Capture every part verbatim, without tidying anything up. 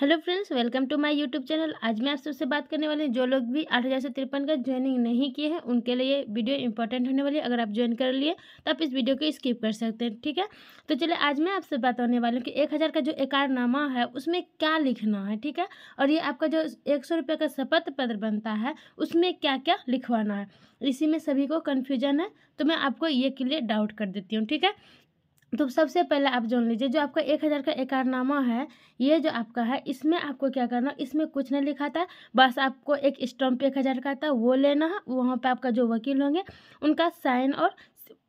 Hello friends, welcome to my YouTube channel. आज मैं आप सबसे बात करने वाले हैं, जो लोग भी आठ हज़ार सौ तिरपन का ज्वाइनिंग नहीं किए हैं उनके लिए वीडियो इंपॉर्टेंट होने वाली है। अगर आप ज्वाइन कर लिए तो आप इस वीडियो को स्किप कर सकते हैं, ठीक है। तो चलिए आज मैं आपसे बात होने वाली हूँ कि एक हज़ार का जो एकनामा है उसमें क्या लिखना है, ठीक है। और ये आपका जो एक सौ रुपये का शपथ पत्र बनता है उसमें क्या क्या लिखवाना है, इसी में सभी को कन्फ्यूजन है। तो मैं आपको ये क्लियर डाउट कर देती हूँ, ठीक है। तो सबसे पहले आप जान लीजिए, जो आपका एक हज़ार का एकनामा है, ये जो आपका है इसमें आपको क्या करना है, इसमें कुछ नहीं लिखा था। बस आपको एक स्टम्प एक हज़ार का था वो लेना है, वहाँ पे आपका जो वकील होंगे उनका साइन और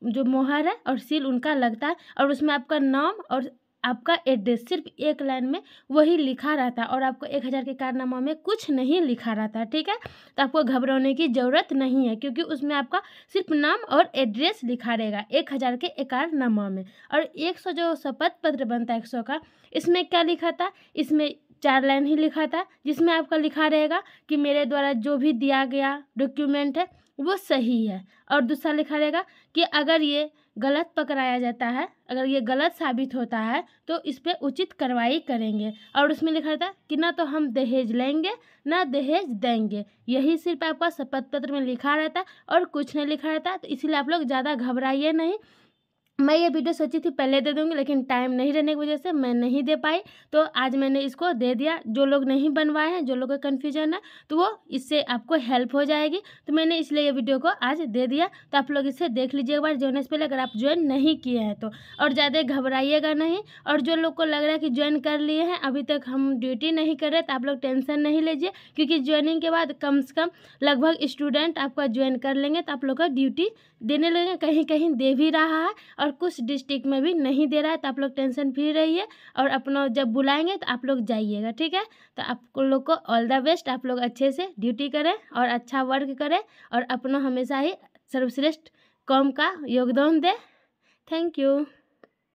जो मोहर है और सील उनका लगता है, और उसमें आपका नाम और आपका एड्रेस सिर्फ एक लाइन में वही लिखा रहता है। और आपको एक हज़ार के कारनामा में कुछ नहीं लिखा रहता है, ठीक है। तो आपको घबराने की ज़रूरत नहीं है, क्योंकि उसमें आपका सिर्फ नाम और एड्रेस लिखा रहेगा एक हज़ार के कारनामा में। और एक सौ जो शपथ पत्र बनता है एक सौ का, इसमें क्या लिखा था, इसमें चार लाइन ही लिखा था, जिसमें आपका लिखा रहेगा कि मेरे द्वारा जो भी दिया गया डॉक्यूमेंट है वो सही है। और दूसरा लिखा रहेगा कि अगर ये गलत पकड़ाया जाता है, अगर ये गलत साबित होता है तो इस पर उचित कार्रवाई करेंगे। और उसमें लिखा रहता है कि ना तो हम दहेज लेंगे ना दहेज देंगे। यही सिर्फ आपका शपथ पत्र में लिखा रहता है और कुछ नहीं लिखा रहता। तो इसलिए आप लोग ज़्यादा घबराइए नहीं। मैं ये वीडियो सोची थी पहले दे दूंगी, लेकिन टाइम नहीं रहने की वजह से मैं नहीं दे पाई, तो आज मैंने इसको दे दिया। जो लोग नहीं बनवाए हैं, जो लोग का कन्फ्यूजन है, तो वो इससे आपको हेल्प हो जाएगी। तो मैंने इसलिए ये वीडियो को आज दे दिया। तो आप लोग इसे देख लीजिए एक बार ज्वाइन से पहले, अगर आप ज्वाइन नहीं किए हैं तो। और ज़्यादा घबराइएगा नहीं। और जो लोग को लग रहा है कि ज्वाइन कर लिए हैं अभी तक हम ड्यूटी नहीं कर रहे, तो आप लोग टेंशन नहीं लीजिए, क्योंकि ज्वाइनिंग के बाद कम से कम लगभग स्टूडेंट आपका ज्वाइन कर लेंगे। तो आप लोग का ड्यूटी देने लगेंगे, कहीं कहीं दे भी रहा है और कुछ डिस्ट्रिक्ट में भी नहीं दे रहा है। तो आप लोग टेंशन फ्री रहिए, और अपना जब बुलाएंगे तो आप लोग जाइएगा, ठीक है। तो आप लोग को ऑल द बेस्ट। आप लोग अच्छे से ड्यूटी करें और अच्छा वर्क करें, और अपना हमेशा ही सर्वश्रेष्ठ काम का योगदान दें। Thank you.